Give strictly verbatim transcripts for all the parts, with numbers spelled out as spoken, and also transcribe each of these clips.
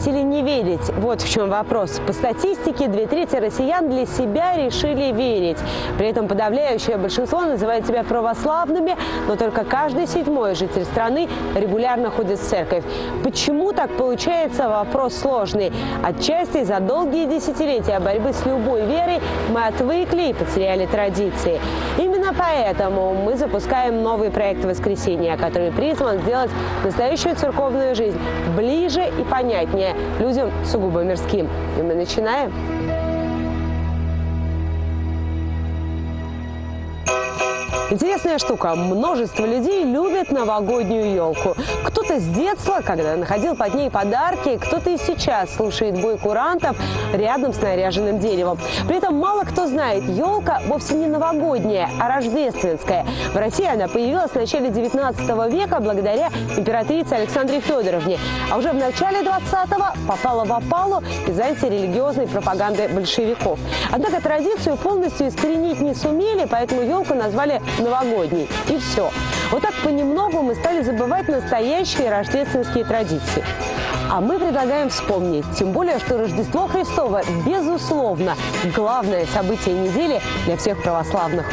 верить или не верить? Вот в чем вопрос. По статистике, две трети россиян для себя решили верить. При этом подавляющее большинство называет себя православными, но только каждый седьмой житель страны регулярно ходит в церковь. Почему так получается? Вопрос сложный. Отчасти за долгие десятилетия борьбы с любой верой мы отвыкли и потеряли традиции. Именно поэтому мы запускаем новый проект «Воскресение», который призван сделать настоящую церковную жизнь ближе и понятнее людям сугубо мирским. И мы начинаем. Интересная штука. Множество людей любят новогоднюю елку. Кто-то с детства, когда находил под ней подарки, кто-то и сейчас слушает бой курантов рядом с наряженным деревом. При этом мало кто знает, елка вовсе не новогодняя, а рождественская. В России она появилась в начале девятнадцатого века благодаря императрице Александре Федоровне, а уже в начале двадцатого попала в опалу из-за антирелигиозной пропаганды большевиков. Однако традицию полностью искоренить не сумели, поэтому елку назвали новогодний. И все. Вот так понемногу мы стали забывать настоящие рождественские традиции. А мы предлагаем вспомнить, тем более, что Рождество Христово, безусловно, главное событие недели для всех православных.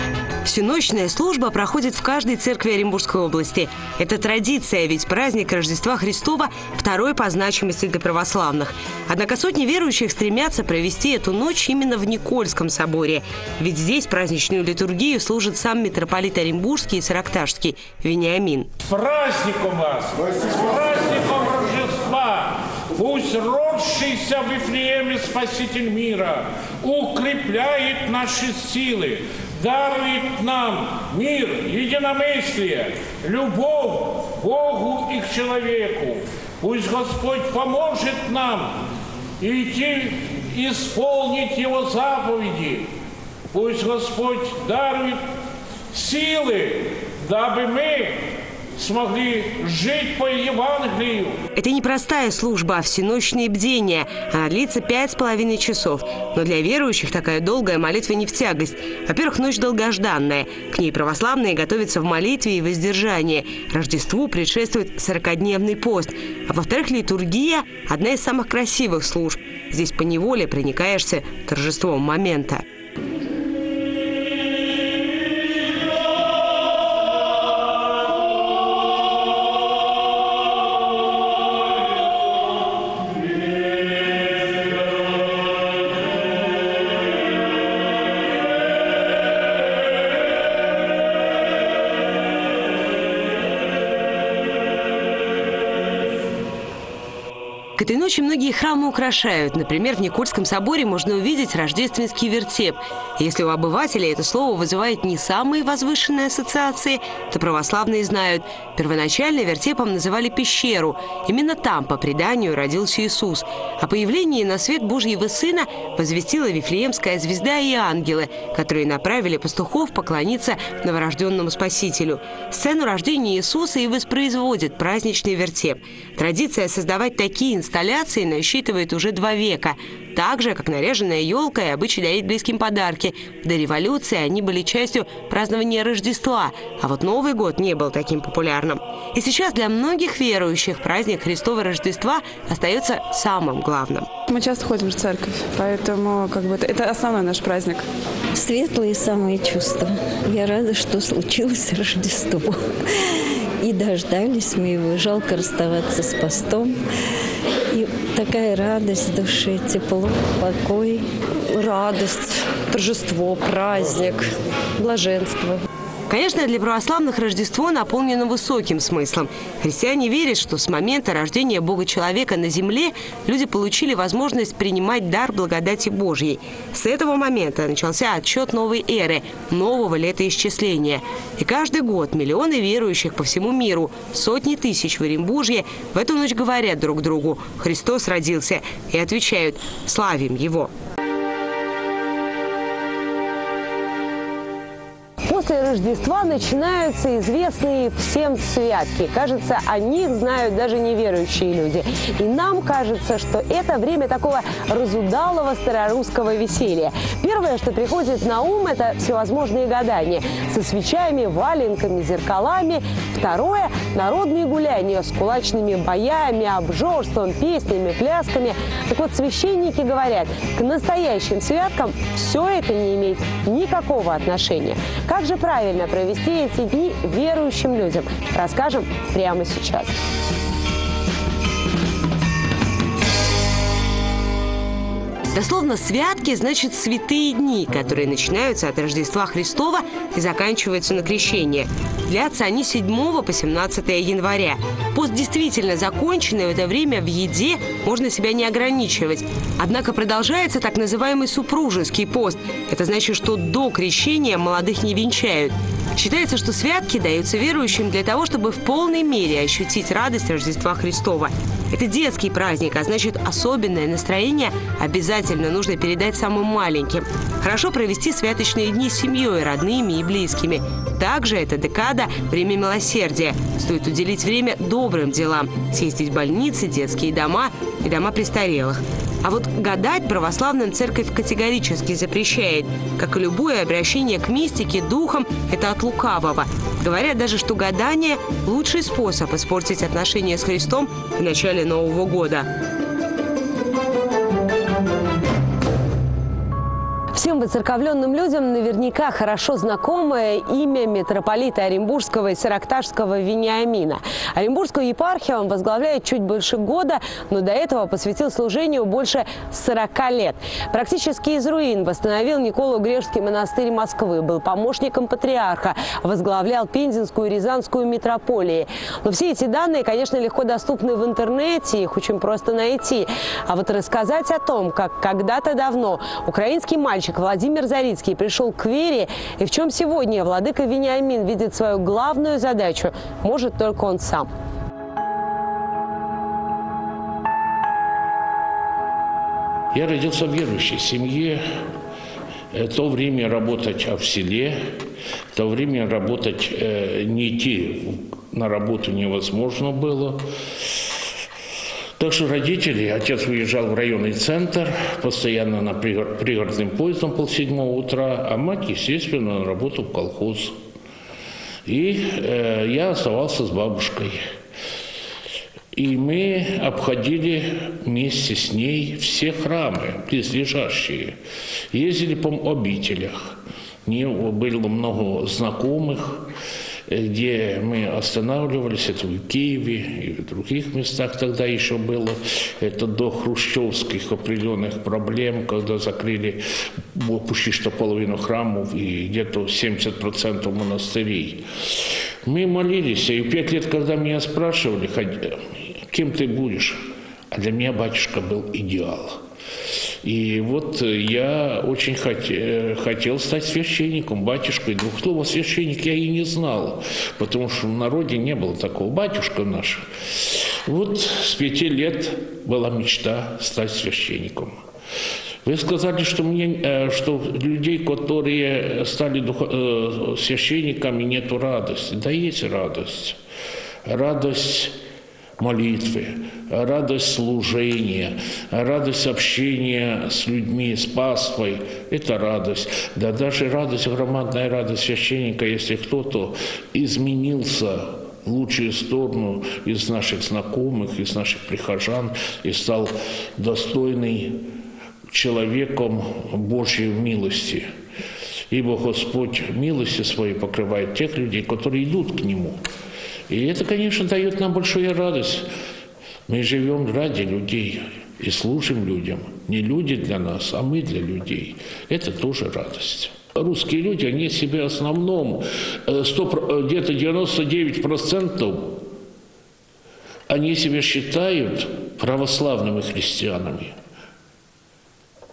Всеночная служба проходит в каждой церкви Оренбургской области. Это традиция, ведь праздник Рождества Христова второй по значимости для православных. Однако сотни верующих стремятся провести эту ночь именно в Никольском соборе. Ведь здесь праздничную литургию служит сам митрополит Оренбургский и Саракташский Вениамин. С праздником вас! С праздником Рождества! Пусть родшийся в Вифлееме Спаситель мира укрепляет наши силы, дарует нам мир, единомыслие, любовь к Богу и к человеку. Пусть Господь поможет нам идти исполнить Его заповеди. Пусть Господь дарует силы, дабы мы смогли жить по Евангелию. Это не простая служба, а всеночные бдения. Она длится пять с половиной часов. Но для верующих такая долгая молитва не в тягость. Во-первых, ночь долгожданная. К ней православные готовятся в молитве и воздержании. Рождеству предшествует сорокадневный пост. А во-вторых, литургия – одна из самых красивых служб. Здесь поневоле проникаешься торжеством момента. К этой ночи многие храмы украшают. Например, в Никольском соборе можно увидеть рождественский вертеп. Если у обывателя это слово вызывает не самые возвышенные ассоциации, то православные знают. Первоначально вертепом называли пещеру. Именно там, по преданию, родился Иисус. О появлении на свет Божьего Сына возвестила Вифлеемская звезда и ангелы, которые направили пастухов поклониться новорожденному Спасителю. Сцену рождения Иисуса и воспроизводит праздничный вертеп. Традиция создавать такие инструменты Инсталляции насчитывает уже два века. Так же, как наряженная елка и обычай дарить близким подарки. До революции они были частью празднования Рождества, а вот Новый год не был таким популярным. И сейчас для многих верующих праздник Христова Рождества остается самым главным. Мы часто ходим в церковь, поэтому как бы это основной наш праздник. Светлые самые чувства. Я рада, что случилось Рождество. И дождались мы его. Жалко расставаться с постом. И такая радость в душе, тепло, покой, радость, торжество, праздник, блаженство. Конечно, для православных Рождество наполнено высоким смыслом. Христиане верят, что с момента рождения Бога-человека на земле люди получили возможность принимать дар благодати Божьей. С этого момента начался отсчет новой эры, нового летоисчисления. И каждый год миллионы верующих по всему миру, сотни тысяч в Оренбурге в эту ночь говорят друг другу «Христос родился» и отвечают «Славим Его». После Рождества начинаются известные всем святки. Кажется, о них знают даже неверующие люди. И нам кажется, что это время такого разудалого старорусского веселья. Первое, что приходит на ум, это всевозможные гадания со свечами, валенками, зеркалами. Второе – народные гуляния с кулачными боями, обжорством, песнями, плясками. Так вот, священники говорят, к настоящим святкам все это не имеет никакого отношения. Как же правильно провести эти дни верующим людям? Расскажем прямо сейчас. Дословно «святки» значит «святые дни», которые начинаются от Рождества Христова и заканчиваются на Крещение. Длятся они с седьмого по семнадцатое января. Пост действительно законченный, в это время в еде можно себя не ограничивать. Однако продолжается так называемый супружеский пост. Это значит, что до Крещения молодых не венчают. Считается, что святки даются верующим для того, чтобы в полной мере ощутить радость Рождества Христова. Это детский праздник, а значит, особенное настроение обязательно нужно передать самым маленьким. Хорошо провести святочные дни с семьей, родными и близкими. Также эта декада – время милосердия. Стоит уделить время добрым делам, съездить в больницы, детские дома и дома престарелых. А вот гадать православным церковь категорически запрещает. Как и любое обращение к мистике, духам – это от лукавого. Говорят даже, что гадание – лучший способ испортить отношения с Христом в начале Нового года. Всем воцерковленным людям наверняка хорошо знакомое имя митрополита Оренбургского и Саракташского Вениамина. Оренбургскую епархию он возглавляет чуть больше года, но до этого посвятил служению больше сорока лет. Практически из руин восстановил Николо Грешский монастырь Москвы, был помощником патриарха, возглавлял Пензенскую и Рязанскую митрополии. Но все эти данные, конечно, легко доступны в интернете, их очень просто найти. А вот рассказать о том, как когда-то давно украинский мальчик Владимир Зарицкий пришел к вере, и в чем сегодня владыка Вениамин видит свою главную задачу, может только он сам. Я родился в верующей семье. В то время работать в селе, в то время работать не идти на работу невозможно было. Так что родители, отец уезжал в районный центр, постоянно на пригородным поездом полседьмого утра, а мать, естественно, на работу в колхоз. И э, я оставался с бабушкой. И мы обходили вместе с ней все храмы близлежащие, ездили по обителях. Мне было много знакомых, где мы останавливались, это в Киеве и в других местах тогда еще было. Это до хрущевских определенных проблем, когда закрыли почти что половину храмов и где-то семьдесят процентов монастырей. Мы молились, и в пять лет, когда меня спрашивали, кем ты будешь, а для меня батюшка был идеал. И вот я очень хот- хотел стать священником, батюшкой. Двух слова священник я и не знал, потому что в народе не было такого батюшка наш. Вот с пяти лет была мечта стать священником. Вы сказали, что, мне, что людей, которые стали дух- священниками, нету радости. Да есть радость. Радость молитвы, радость служения, радость общения с людьми, с паствой – это радость. Да даже радость, громадная радость священника, если кто-то изменился в лучшую сторону из наших знакомых, из наших прихожан и стал достойный человеком Божьей милости. Ибо Господь милостью своей покрывает тех людей, которые идут к Нему. И это, конечно, дает нам большую радость. Мы живем ради людей и служим людям. Не люди для нас, а мы для людей. Это тоже радость. Русские люди, они себе в основном, где-то девяносто девять процентов, они себя считают православными христианами.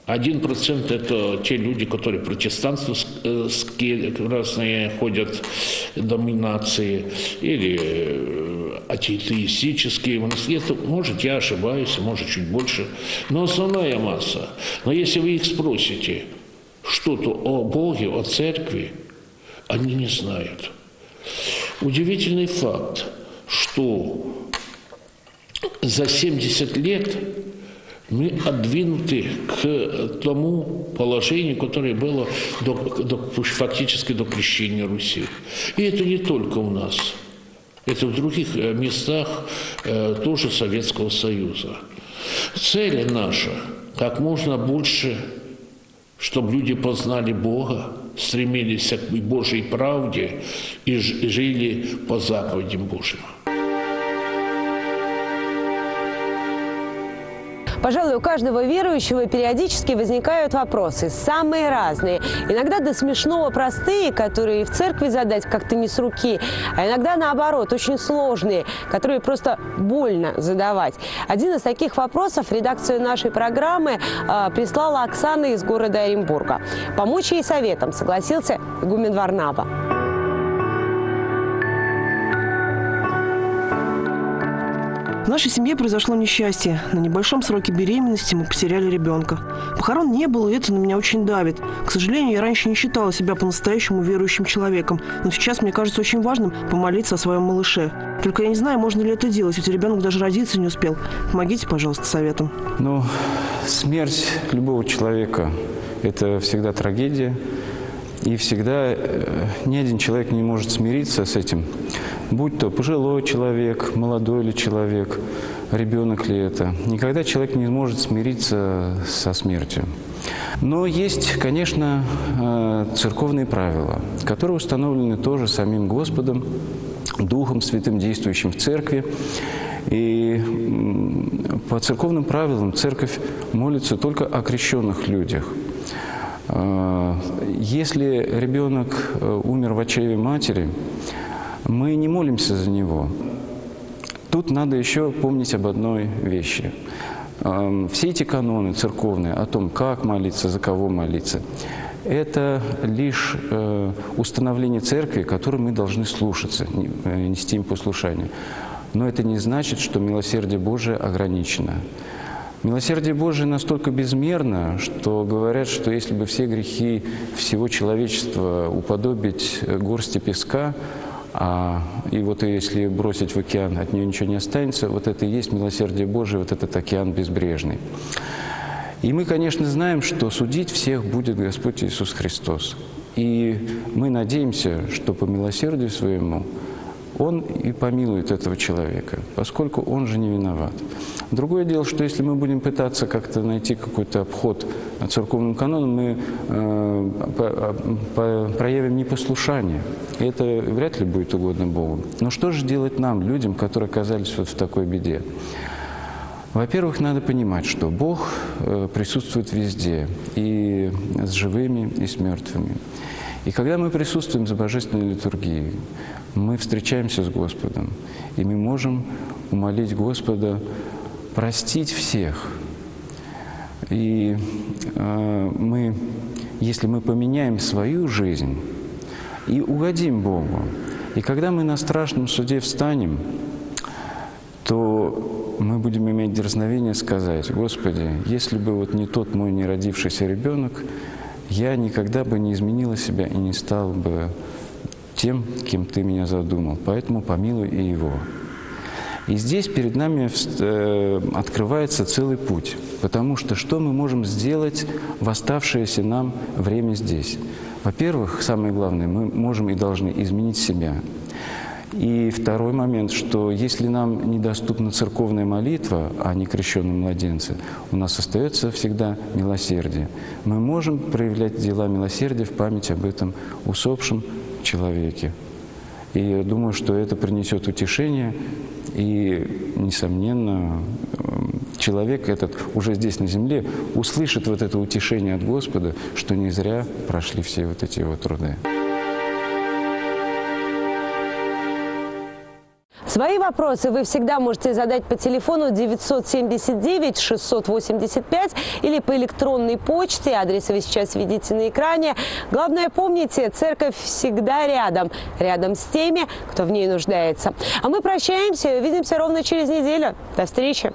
Один процент – это те люди, которые протестантские разные ходят доминации, или атеистические. Это, может, я ошибаюсь, может, чуть больше. Но основная масса. Но если вы их спросите что-то о Боге, о церкви, они не знают. Удивительный факт, что за семьдесят лет мы отдвинуты к тому положению, которое было до, до, фактически до крещения Руси. И это не только у нас. Это в других местах э, тоже Советского Союза. Цель наша – как можно больше, чтобы люди познали Бога, стремились к Божьей правде и жили по заповедям Божьим. Пожалуй, у каждого верующего периодически возникают вопросы, самые разные. Иногда до смешного простые, которые в церкви задать как-то не с руки, а иногда наоборот, очень сложные, которые просто больно задавать. Один из таких вопросов в редакцию нашей программы э, прислала Оксана из города Оренбурга. Помочь ей советом согласился игумен Варнаба. В нашей семье произошло несчастье. На небольшом сроке беременности мы потеряли ребенка. Похорон не было, и это на меня очень давит. К сожалению, я раньше не считала себя по-настоящему верующим человеком, но сейчас мне кажется очень важным помолиться о своем малыше. Только я не знаю, можно ли это делать, ведь ребенок даже родиться не успел. Помогите, пожалуйста, советом. Ну, смерть любого человека – это всегда трагедия. И всегда ни один человек не может смириться с этим. Будь то пожилой человек, молодой ли человек, ребенок ли это. Никогда человек не может смириться со смертью. Но есть, конечно, церковные правила, которые установлены тоже самим Господом, Духом Святым, действующим в церкви. И по церковным правилам церковь молится только о крещенных людях. Если ребенок умер в чреве матери, мы не молимся за него. Тут надо еще помнить об одной вещи. Все эти каноны церковные о том, как молиться, за кого молиться, это лишь установление церкви, которое мы должны слушаться, нести им послушание. Но это не значит, что милосердие Божие ограничено. Милосердие Божие настолько безмерно, что говорят, что если бы все грехи всего человечества уподобить горсти песка, а, и вот если бросить в океан, от нее ничего не останется, вот это и есть милосердие Божие, вот этот океан безбрежный. И мы, конечно, знаем, что судить всех будет Господь Иисус Христос. И мы надеемся, что по милосердию своему Он и помилует этого человека, поскольку он же не виноват. Другое дело, что если мы будем пытаться как-то найти какой-то обход церковным канонам, мы э, по, по, проявим непослушание. И это вряд ли будет угодно Богу. Но что же делать нам, людям, которые оказались вот в такой беде? Во-первых, надо понимать, что Бог присутствует везде, и с живыми, и с мертвыми. И когда мы присутствуем за божественной литургией, мы встречаемся с Господом, и мы можем умолить Господа простить всех. И э, мы, если мы поменяем свою жизнь и угодим Богу, и когда мы на страшном суде встанем, то мы будем иметь дерзновение сказать: «Господи, если бы вот не тот мой неродившийся ребенок, я никогда бы не изменила себя и не стала бы тем, кем ты меня задумал, поэтому помилуй и его». И здесь перед нами открывается целый путь, потому что что мы можем сделать в оставшееся нам время здесь? Во-первых, самое главное, мы можем и должны изменить себя. И второй момент, что если нам недоступна церковная молитва, а не крещенном младенце, у нас остается всегда милосердие. Мы можем проявлять дела милосердия в память об этом усопшем человеке. И я думаю, что это принесет утешение, и, несомненно, человек этот уже здесь на земле услышит вот это утешение от Господа, что не зря прошли все вот эти его труды. Свои вопросы вы всегда можете задать по телефону девятьсот семьдесят девять шестьсот восемьдесят пять или по электронной почте. Адрес вы сейчас видите на экране. Главное, помните, церковь всегда рядом. Рядом с теми, кто в ней нуждается. А мы прощаемся и увидимся ровно через неделю. До встречи!